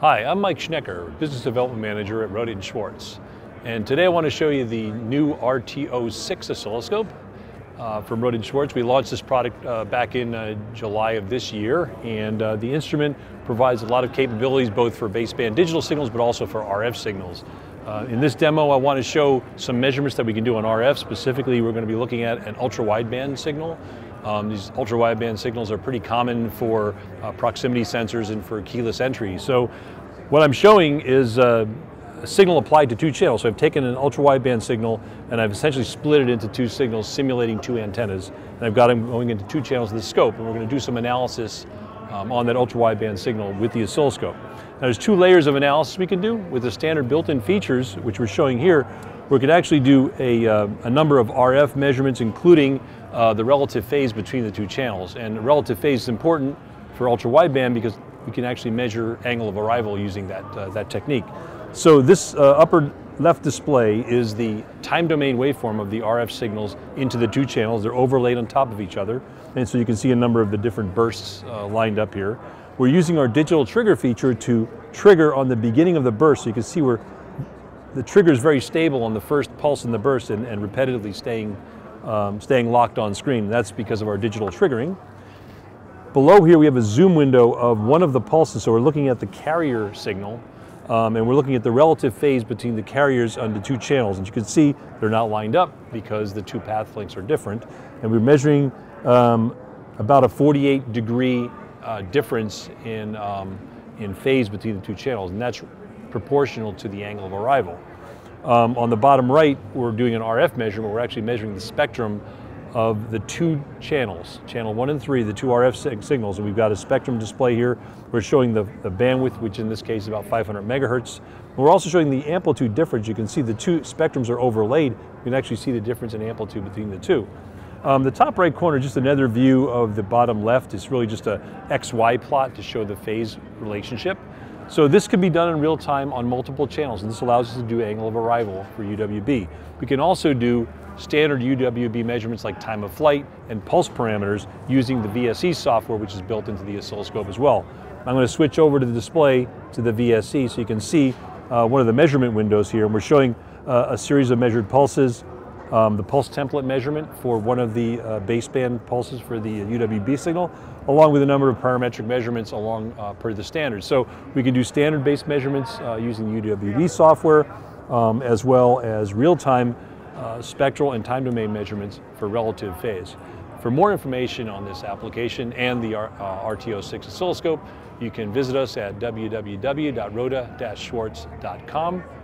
Hi, I'm Mike Schnecker, Business Development Manager at Rohde & Schwarz. And today I want to show you the new RTO6 oscilloscope from Rohde & Schwarz. We launched this product back in July of this year. And the instrument provides a lot of capabilities both for baseband digital signals, but also for RF signals. In this demo, I want to show some measurements that we can do on RF. Specifically, we're going to be looking at an ultra-wideband signal. These ultra-wideband signals are pretty common for proximity sensors and for keyless entry. So what I'm showing is a signal applied to two channels. So I've taken an ultra-wideband signal and I've essentially split it into two signals simulating two antennas. And I've got them going into two channels of the scope, and we're going to do some analysis on that ultra-wideband signal with the oscilloscope. Now, there's two layers of analysis we can do. With the standard built-in features, which we're showing here, we could actually do a number of RF measurements, including the relative phase between the two channels. And the relative phase is important for ultra-wideband because we can actually measure angle of arrival using that technique. So this upper left display is the time domain waveform of the RF signals into the two channels. They're overlaid on top of each other. And so you can see a number of the different bursts lined up here. We're using our digital trigger feature to trigger on the beginning of the burst. So you can see the trigger is very stable on the first pulse in the burst and repetitively staying locked on screen. That's because of our digital triggering. Below here we have a zoom window of one of the pulses, so we're looking at the carrier signal, and we're looking at the relative phase between the carriers on the two channels. And you can see they're not lined up because the two path lengths are different. And we're measuring about a 48-degree difference in phase between the two channels, and that's proportional to the angle of arrival. On the bottom right, we're doing an RF measurement. We're actually measuring the spectrum of the two channels, channel 1 and 3, the two RF signals, and we've got a spectrum display here. We're showing the bandwidth, which in this case is about 500 megahertz. And we're also showing the amplitude difference. You can see the two spectrums are overlaid. You can actually see the difference in amplitude between the two. The top right corner, just another view of the bottom left. It's really just a XY plot to show the phase relationship. So this can be done in real time on multiple channels, and this allows us to do angle of arrival for UWB. We can also do standard UWB measurements like time of flight and pulse parameters using the VSE software, which is built into the oscilloscope as well. I'm going to switch over to the display to the VSE so you can see one of the measurement windows here, and we're showing a series of measured pulses, the pulse template measurement for one of the baseband pulses for the UWB signal, along with a number of parametric measurements along per the standard. So we can do standard-based measurements using UWB software, as well as real-time spectral and time domain measurements for relative phase. For more information on this application and the RTO6 oscilloscope, you can visit us at www.rohde-schwarz.com.